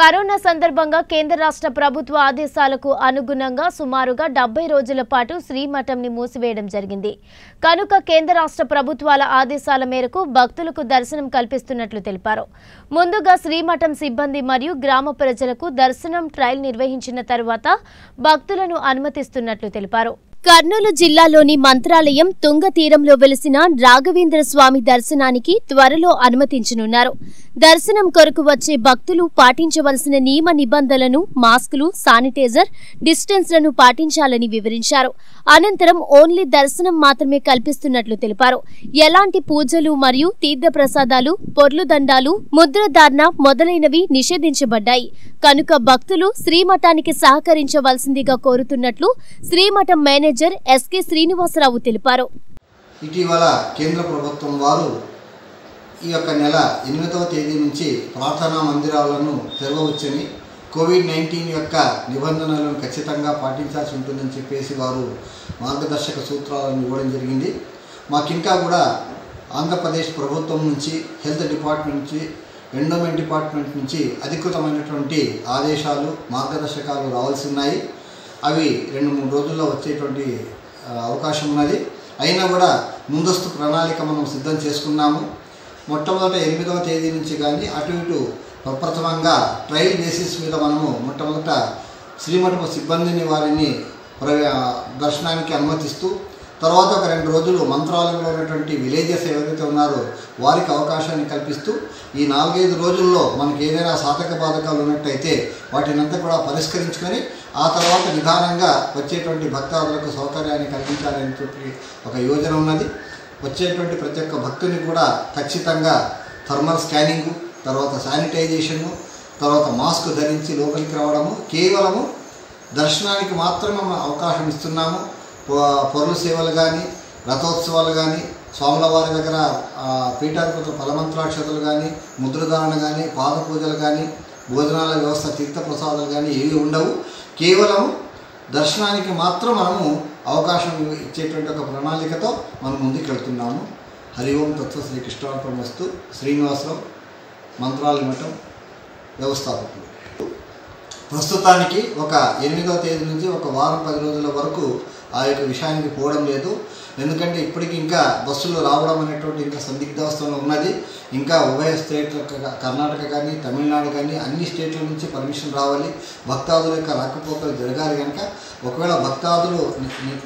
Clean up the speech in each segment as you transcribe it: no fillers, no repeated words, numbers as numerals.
Corona సందర్భంగా కేంద్ర రాష్ట్ర ప్రభుత్వ ఆదేశాలకు అనుగుణంగా సుమారుగా 70 రోజుల పాటు శ్రీమఠంని మూసివేయడం జరిగింది. కనుక కేంద్ర రాష్ట్ర ప్రభుత్వాల ఆదేశాల మేరకు భక్తులకు దర్శనం కల్పిస్తున్నట్లు తెలిపారు. ముందుగా శ్రీమఠం సిబ్బంది మరియు గ్రామ ప్రజలకు దర్శనం ట్రయల్ నిర్వహించిన తర్వాత భక్తులను అనుమతిస్తున్నట్లు తెలిపారు. కర్నూలు జిల్లాలోని మంత్రాలయం తుంగ తీరంలో వెలిసిన రాఘవేంద్ర స్వామి దర్శనానికి త్వరలో అనుమతించనున్నారు. దర్శనం కొరకు వచ్చే భక్తులు పాటించవలసిన నియమ నిబంధనలను, మాస్కులు, శానిటైజర్, డిస్టెన్స్లను పాటించాలని వివరించారు. అనంతరం ఓన్లీ దర్శనం మాత్రమే కల్పిస్తున్నట్లు తెలిపారు. ఎలాంటి పూజలు మరియు తీర్థప్రసాదాలు, పొర్లు దండాలు, ముద్రధారణ మొదలైనవి నిషేధించబడ్డాయి. కనుక భక్తులు శ్రీమఠానికి సహకరించవలసిందిగా కోరుతున్నట్లు శ్రీమఠం మేనేజర్ ఎస్కే శ్రీనివాసరావు తెలిపారు. ఇటీవల కేంద్ర ప్రభుత్వం వారు ఈ యొక్క నెల 8వ తేదీ నుంచి ప్రార్థనా మందిరాలను తెరవవచ్చని, COVID-19 యొక్క నిబంధనలను ఖచ్చితంగా పాటించాల్సి ఉంటుందని చెప్పేసి వారు మార్గదర్శక సూత్రాలను ఇవ్వడం జరిగింది. మాకింకా కూడా ఆంధ్రప్రదేశ్ ప్రభుత్వం నుంచి, హెల్త్ డిపార్ట్మెంట్ నుంచి, ఎండోమెంట్ డిపార్ట్మెంట్ నుంచి అధికృతమైనటువంటి ఆదేశాలు, మార్గదర్శకాలు రావాల్సి ఉన్నాయి. అవి 2-3 రోజుల్లో వచ్చేటువంటి అవకాశం ఉన్నది. అయినా కూడా ముందస్తు ప్రణాళిక మనం సిద్ధం చేసుకున్నాము. మొట్టమొదట 8వ తేదీ నుంచి కానీ అటు ఇటు ప్రప్రథమంగా ట్రయల్ బేసిస్ మీద మనము మొట్టమొదట శ్రీమఠపు సిబ్బందిని వారిని దర్శనానికి అనుమతిస్తూ, తర్వాత ఒక 2 రోజులు మంత్రాలయంలో ఉన్నటువంటి విలేజెస్ ఎవరైతే ఉన్నారో వారికి అవకాశాన్ని కల్పిస్తూ, ఈ 4-5 రోజుల్లో మనకి ఏదైనా సాధక బాధకాలు ఉన్నట్టయితే వాటినంతా కూడా పరిష్కరించుకొని ఆ తర్వాత నిదానంగా వచ్చేటువంటి భక్తాదులకు సౌకర్యాన్ని కల్పించాలనేటువంటి ఒక యోజన ఉన్నది. వచ్చేటువంటి ప్రతి ఒక్క భక్తుని కూడా ఖచ్చితంగా థర్మల్ స్కానింగు, తర్వాత శానిటైజేషను, తర్వాత మాస్క్ ధరించి లోపలికి రావడము, కేవలము దర్శనానికి మాత్రమే మనం అవకాశం ఇస్తున్నాము. పొరుల సేవలు కానీ, రథోత్సవాలు కానీ, స్వాముల వారి దగ్గర పీఠాధిపతుల ఫలమంత్రాక్షతలు కానీ, ముద్రధారణ కానీ, పాదపూజలు కానీ, భోజనాల వ్యవస్థ, తీర్థప్రసాదాలు కానీ ఏవి ఉండవు. కేవలం దర్శనానికి మాత్రం మనము అవకాశం ఇచ్చేటువంటి ఒక ప్రణాళికతో మనం ముందుకు వెళ్తున్నాము. హరి ఓం తత్వ శ్రీ కృష్ణార్పణమస్తు. శ్రీనివాసరావు, మంత్రాలయ మఠం వ్యవస్థాపకులు. ప్రస్తుతానికి ఒక 8వ తేదీ నుంచి ఒక వారం 10 రోజుల వరకు ఆ యొక్క విషయానికి పోవడం లేదు. ఎందుకంటే ఇప్పటికి ఇంకా బస్సులు రావడం అనేటువంటి ఇంకా సందిగ్ధావస్థలో ఉన్నది. ఇంకా ఉభయ స్టేట్ల, కర్ణాటక కానీ, తమిళనాడు కానీ అన్ని స్టేట్ల నుంచి పర్మిషన్ రావాలి. భక్తాదుల యొక్క రాకపోకలు జరగాలి. కనుక ఒకవేళ భక్తాదులు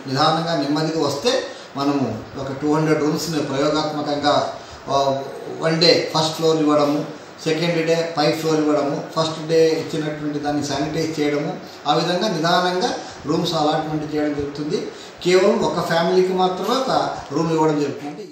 నిదానంగా నెమ్మదిగా వస్తే మనము ఒక 200 రూమ్స్ని ప్రయోగాత్మకంగా 1 డే ఫస్ట్ ఫ్లోర్ ఇవ్వడము, 2nd డే 5 ఫ్లోర్ ఇవ్వడము, 1st డే ఇచ్చినటువంటి దాన్ని శానిటైజ్ చేయడము, ఆ విధంగా నిదానంగా రూమ్స్ అలాట్మెంట్ చేయడం జరుగుతుంది. కేవలం ఒక ఫ్యామిలీకి మాత్రమే ఒక రూమ్ ఇవ్వడం జరుగుతుంది.